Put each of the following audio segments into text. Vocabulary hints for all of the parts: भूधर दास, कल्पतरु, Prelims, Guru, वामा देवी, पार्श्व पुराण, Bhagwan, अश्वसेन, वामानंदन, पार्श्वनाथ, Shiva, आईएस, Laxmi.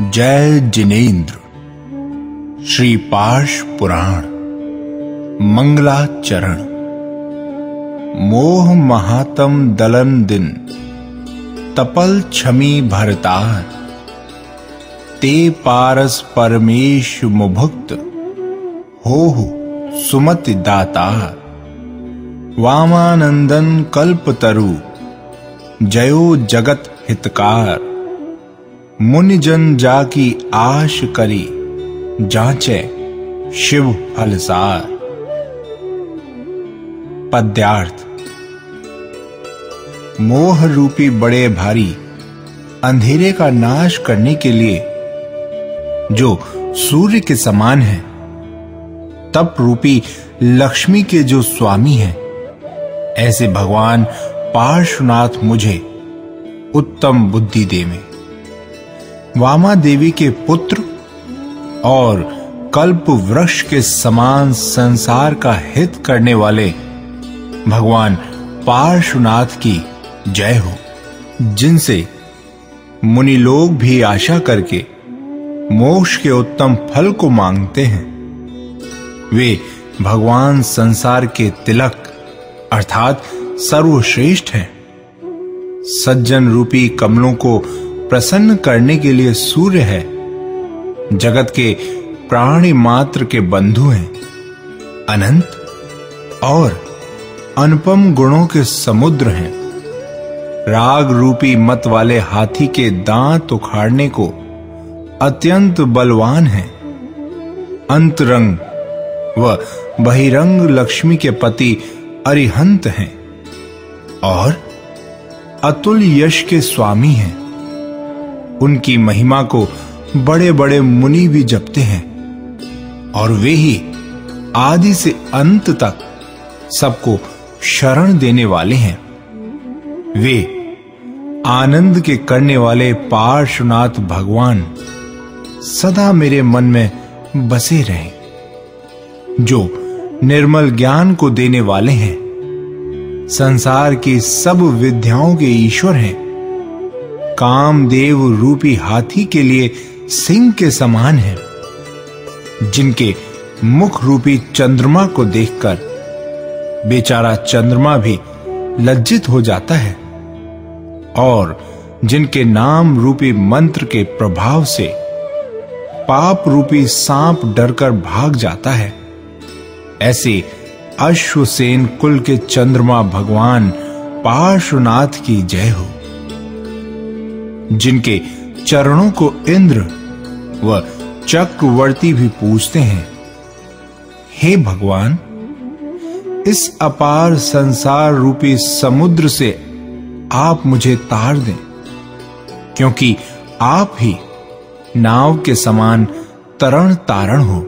जय जिनेन्द्र श्री पार्श्व पुराण मंगलाचरण मोह महातम दलन दिन तपल छमी भरतार ते पारस परमेश मुभुक्त होहु सुमति दातार वामानंदन कल्पतरु जयो जगत हितकार मुनिजन जाकी आश करी जांचे शिव फलसार। पद्यार्थ मोह रूपी बड़े भारी अंधेरे का नाश करने के लिए जो सूर्य के समान है, तप रूपी लक्ष्मी के जो स्वामी है, ऐसे भगवान पार्श्वनाथ मुझे उत्तम बुद्धि देवे। वामा देवी के पुत्र और कल्प वृक्ष के समान संसार का हित करने वाले भगवान पार्श्वनाथ की जय हो, जिनसे मुनि लोग भी आशा करके मोक्ष के उत्तम फल को मांगते हैं। वे भगवान संसार के तिलक अर्थात सर्वश्रेष्ठ हैं। सज्जन रूपी कमलों को प्रसन्न करने के लिए सूर्य है, जगत के प्राणी मात्र के बंधु हैं, अनंत और अनुपम गुणों के समुद्र हैं। राग रूपी मत वाले हाथी के दांत उखाड़ने को अत्यंत बलवान हैं। अंतरंग व बहिरंग लक्ष्मी के पति अरिहंत हैं और अतुल यश के स्वामी हैं। उनकी महिमा को बड़े बड़े मुनि भी जपते हैं और वे ही आदि से अंत तक सबको शरण देने वाले हैं। वे आनंद के करने वाले पार्श्वनाथ भगवान सदा मेरे मन में बसे रहें, जो निर्मल ज्ञान को देने वाले हैं, संसार की सब विद्याओं के ईश्वर हैं, कामदेव रूपी हाथी के लिए सिंह के समान है, जिनके मुख रूपी चंद्रमा को देखकर बेचारा चंद्रमा भी लज्जित हो जाता है और जिनके नाम रूपी मंत्र के प्रभाव से पाप रूपी सांप डरकर भाग जाता है। ऐसे अश्वसेन कुल के चंद्रमा भगवान पार्श्वनाथ की जय हो, जिनके चरणों को इंद्र व चक्रवर्ती भी पूजते हैं। हे भगवान, इस अपार संसार रूपी समुद्र से आप मुझे तार दें, क्योंकि आप ही नाव के समान तरण तारण हो।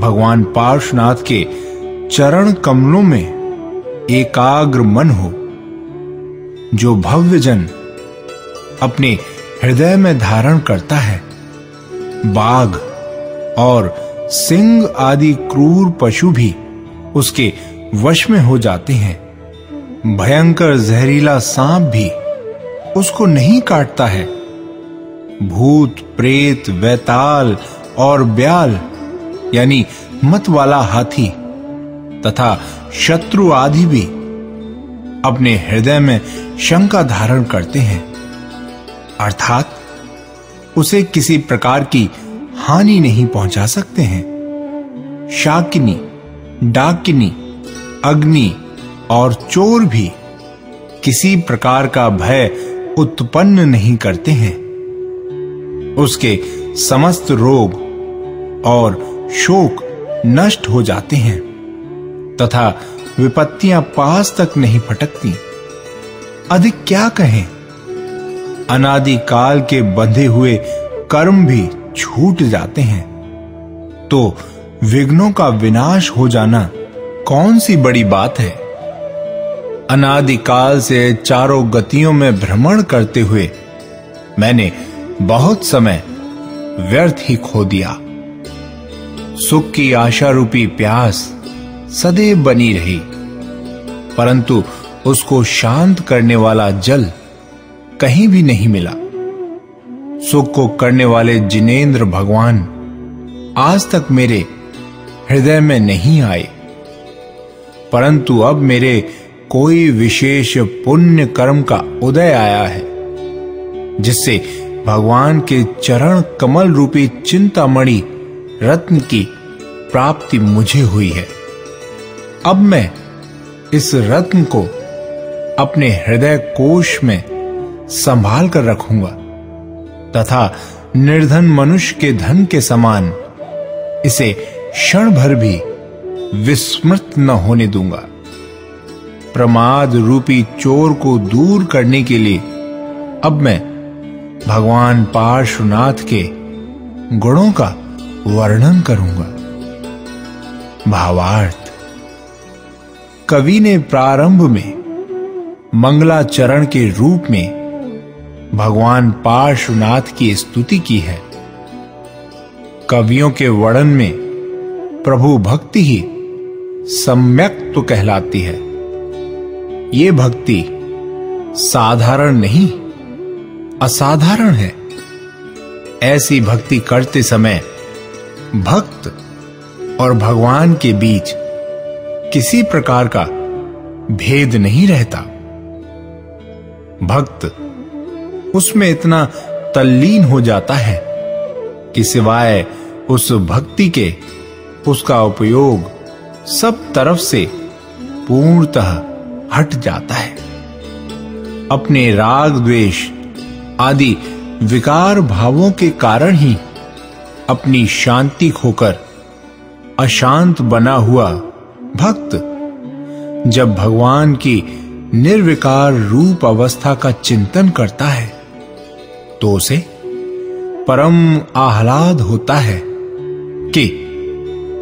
भगवान पार्श्वनाथ के चरण कमलों में एकाग्र मन हो, जो भव्यजन अपने हृदय में धारण करता है। बाघ और सिंह आदि क्रूर पशु भी उसके वश में हो जाते हैं। भयंकर जहरीला सांप भी उसको नहीं काटता है। भूत, प्रेत, वैताल और ब्याल यानी मत वाला हाथी तथा शत्रु आदि भी अपने हृदय में शंका धारण करते हैं, अर्थात उसे किसी प्रकार की हानि नहीं पहुंचा सकते हैं। शाकिनी, डाकिनी, अग्नि और चोर भी किसी प्रकार का भय उत्पन्न नहीं करते हैं। उसके समस्त रोग और शोक नष्ट हो जाते हैं तथा विपत्तियां पास तक नहीं फटकती। अधिक क्या कहें, अनादि काल के बंधे हुए कर्म भी छूट जाते हैं, तो विघ्नों का विनाश हो जाना कौन सी बड़ी बात है। अनादि काल से चारों गतियों में भ्रमण करते हुए मैंने बहुत समय व्यर्थ ही खो दिया। सुख की आशा रूपी प्यास सदैव बनी रही, परंतु उसको शांत करने वाला जल कहीं भी नहीं मिला। सुख को करने वाले जिनेंद्र भगवान आज तक मेरे हृदय में नहीं आए, परंतु अब मेरे कोई विशेष पुण्य कर्म का उदय आया है, जिससे भगवान के चरण कमल रूपी चिंतामणि रत्न की प्राप्ति मुझे हुई है। अब मैं इस रत्न को अपने हृदय कोश में संभाल कर रखूंगा तथा निर्धन मनुष्य के धन के समान इसे क्षण भर भी विस्मृत न होने दूंगा। प्रमाद रूपी चोर को दूर करने के लिए अब मैं भगवान पार्श्वनाथ के गुणों का वर्णन करूंगा। भावार्थ: कवि ने प्रारंभ में मंगलाचरण के रूप में भगवान पार्श्वनाथ की स्तुति की है। कवियों के वर्णन में प्रभु भक्ति ही सम्यक्त्व कहलाती है। ये भक्ति साधारण नहीं, असाधारण है। ऐसी भक्ति करते समय भक्त और भगवान के बीच किसी प्रकार का भेद नहीं रहता। भक्त उसमें इतना तल्लीन हो जाता है कि सिवाय उस भक्ति के उसका उपयोग सब तरफ से पूर्णतः हट जाता है। अपने राग द्वेष आदि विकार भावों के कारण ही अपनी शांति खोकर अशांत बना हुआ भक्त जब भगवान की निर्विकार रूप अवस्था का चिंतन करता है तो उसे परम आह्लाद होता है कि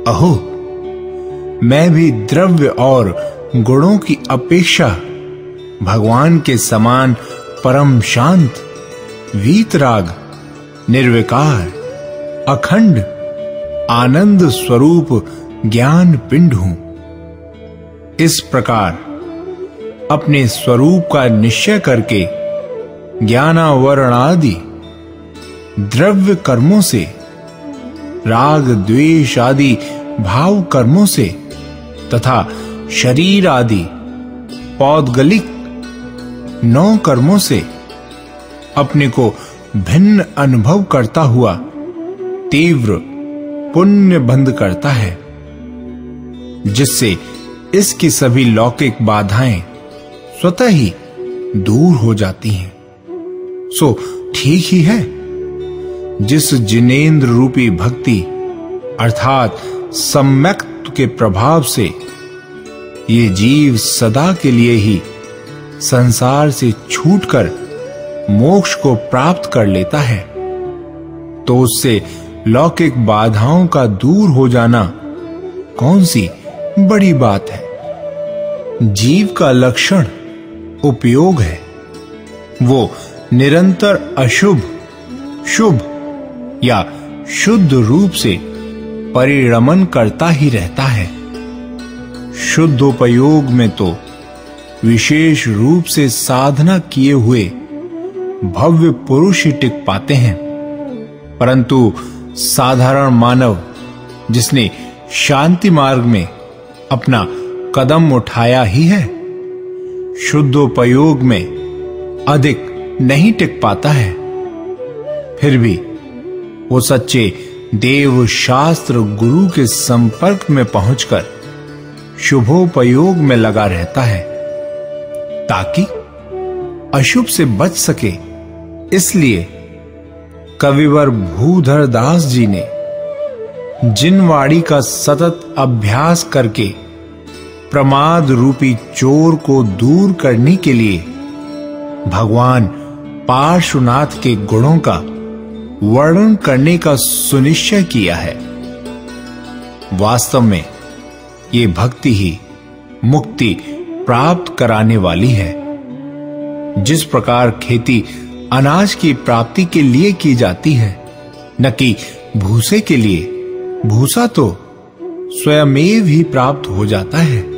अहो, मैं भी द्रव्य और गुणों की अपेक्षा भगवान के समान परम शांत, वीतराग, निर्विकार, अखंड आनंद स्वरूप ज्ञान पिंड हूं। इस प्रकार अपने स्वरूप का निश्चय करके ज्ञानावरण आदि द्रव्य कर्मों से, राग द्वेष आदि भाव कर्मों से तथा शरीर आदि पौद्गलिक 9 कर्मों से अपने को भिन्न अनुभव करता हुआ तीव्र पुण्य बंध करता है, जिससे इसकी सभी लौकिक बाधाएं स्वतः ही दूर हो जाती हैं। सो ठीक ही है। जिस जिनेंद्र रूपी भक्ति अर्थात सम्यक्त्व के प्रभाव से ये जीव सदा के लिए ही संसार से छूटकर मोक्ष को प्राप्त कर लेता है, तो उससे लौकिक बाधाओं का दूर हो जाना कौन सी बड़ी बात है। जीव का लक्षण उपयोग है। वो निरंतर अशुभ, शुभ या शुद्ध रूप से परिणमन करता ही रहता है। शुद्ध उपयोग में तो विशेष रूप से साधना किए हुए भव्य पुरुष ही टिक पाते हैं, परंतु साधारण मानव जिसने शांति मार्ग में अपना कदम उठाया ही है, शुद्धोपयोग में अधिक नहीं टिक पाता है। फिर भी वो सच्चे देव शास्त्र गुरु के संपर्क में पहुंचकर शुभोपयोग में लगा रहता है, ताकि अशुभ से बच सके। इसलिए कविवर भूधर दास जी ने जिन वाणी का सतत अभ्यास करके प्रमाद रूपी चोर को दूर करने के लिए भगवान पार्श्वनाथ के गुणों का वर्णन करने का सुनिश्चय किया है। वास्तव में ये भक्ति ही मुक्ति प्राप्त कराने वाली है। जिस प्रकार खेती अनाज की प्राप्ति के लिए की जाती है, न कि भूसे के लिए, भूसा तो स्वयमेव ही प्राप्त हो जाता है।